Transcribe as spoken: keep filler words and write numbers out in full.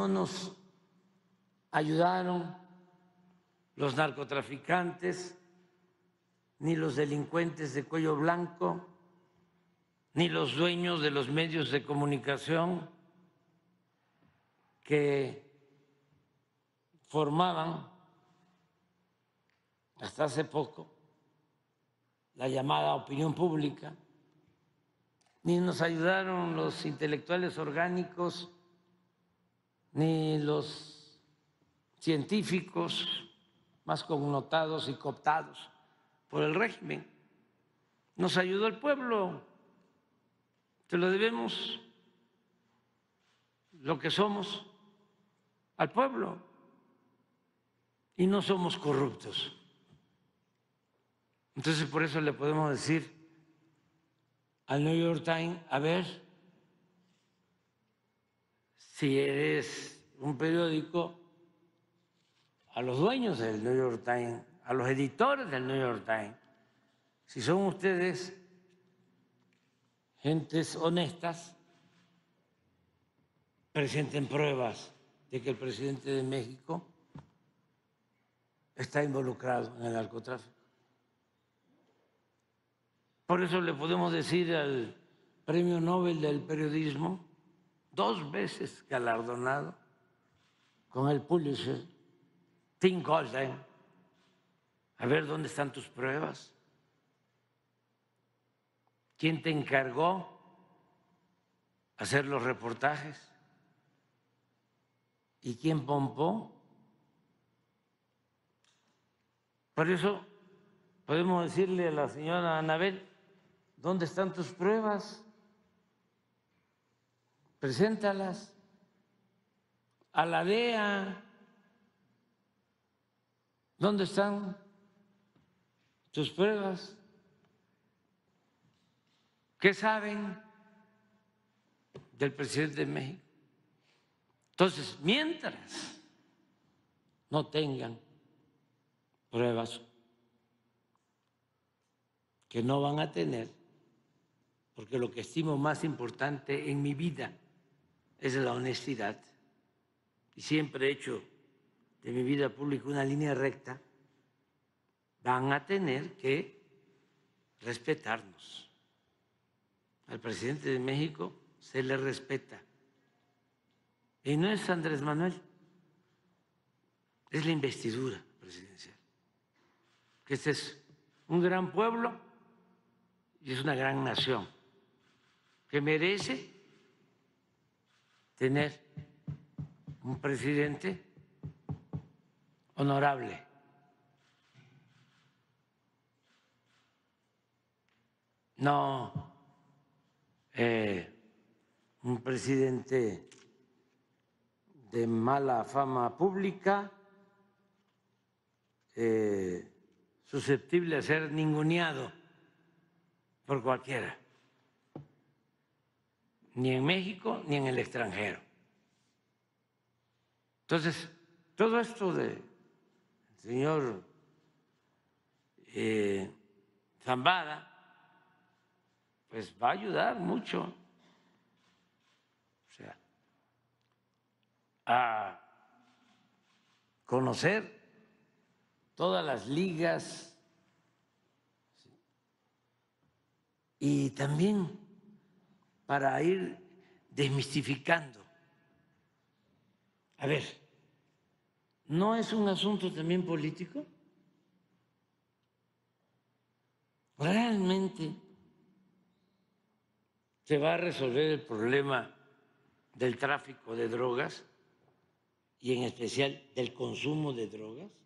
no nos ayudaron los narcotraficantes, ni los delincuentes de cuello blanco, ni los dueños de los medios de comunicación que formaban hasta hace poco la llamada opinión pública, ni nos ayudaron los intelectuales orgánicos, ni los científicos más connotados y cooptados por el régimen. Nos ayudó el pueblo, se lo debemos, lo que somos, al pueblo, y no somos corruptos. Entonces, por eso le podemos decir al New York Times, a ver, si eres un periódico, a los dueños del New York Times, a los editores del New York Times, si son ustedes gentes honestas, presenten pruebas de que el presidente de México está involucrado en el narcotráfico. Por eso le podemos decir al Premio Nobel del Periodismo, dos veces galardonado con el Pulitzer, Tim Golden, a ver dónde están tus pruebas, quién te encargó hacer los reportajes y quién pompó. Por eso podemos decirle a la señora Anabel, ¿dónde están tus pruebas? Preséntalas a la D E A. ¿Dónde están tus pruebas? ¿Qué saben del presidente de México? Entonces, mientras no tengan pruebas, que no van a tener, porque lo que estimo más importante en mi vida es la honestidad. Y siempre he hecho de mi vida pública una línea recta. Van a tener que respetarnos. Al presidente de México se le respeta. Y no es Andrés Manuel, es la investidura presidencial. Que este es un gran pueblo y es una gran nación que merece tener un presidente honorable. No eh, un presidente de mala fama pública, eh, susceptible a ser ninguneado por cualquiera, ni en México ni en el extranjero. Entonces, todo esto del señor eh, Zambada, pues va a ayudar mucho, o sea, a conocer todas las ligas y también para ir desmistificando. A ver, ¿no es un asunto también político? ¿Realmente se va a resolver el problema del tráfico de drogas y en especial del consumo de drogas?